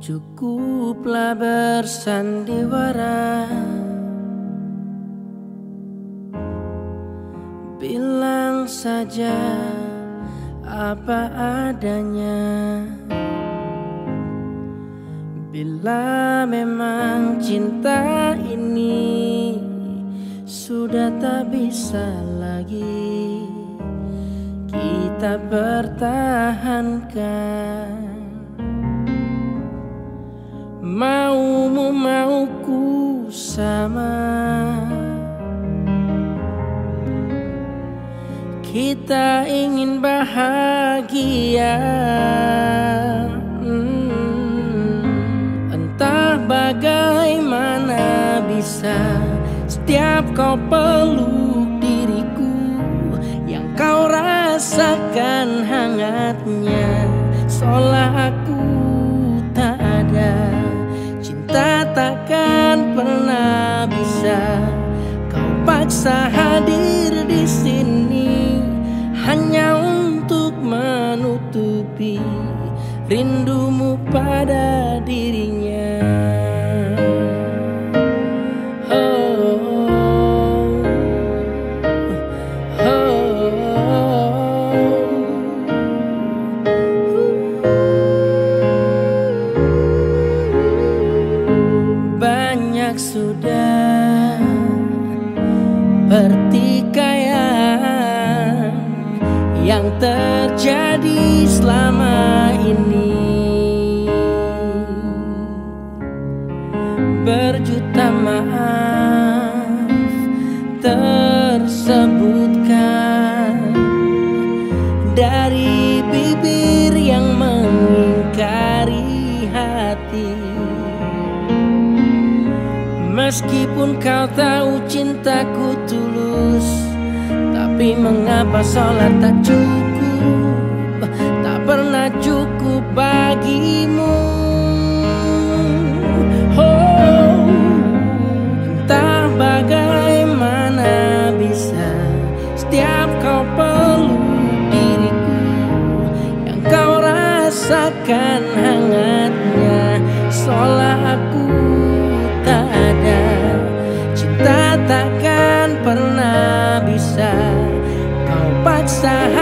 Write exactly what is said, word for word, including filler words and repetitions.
Cukuplah bersandiwara, bilang saja apa adanya. Bila memang cinta ini sudah tak bisa lagi kita pertahankan, maumu mauku sama, kita ingin bahagia. hmm. Entah bagaimana bisa setiap kau peluk diriku, yang kau rasakan hangatnya seolah aku tak ada. Cinta takkan pernah bisa kau paksa hadir di sini, hanya untuk menutupi rindumu pada dirinya. Sudah pertikaian yang terjadi selama ini, berjuta maaf tersebutkan dari bibir yang mengingkari hati. Meskipun kau tahu cintaku tulus, tapi mengapa sholat tak cukup, tak pernah cukup bagimu. Oh, entah bagaimana bisa setiap kau peluk diriku, yang kau rasakan hangatnya seolah aku tak ada. Cinta takkan pernah bisa kau paksa.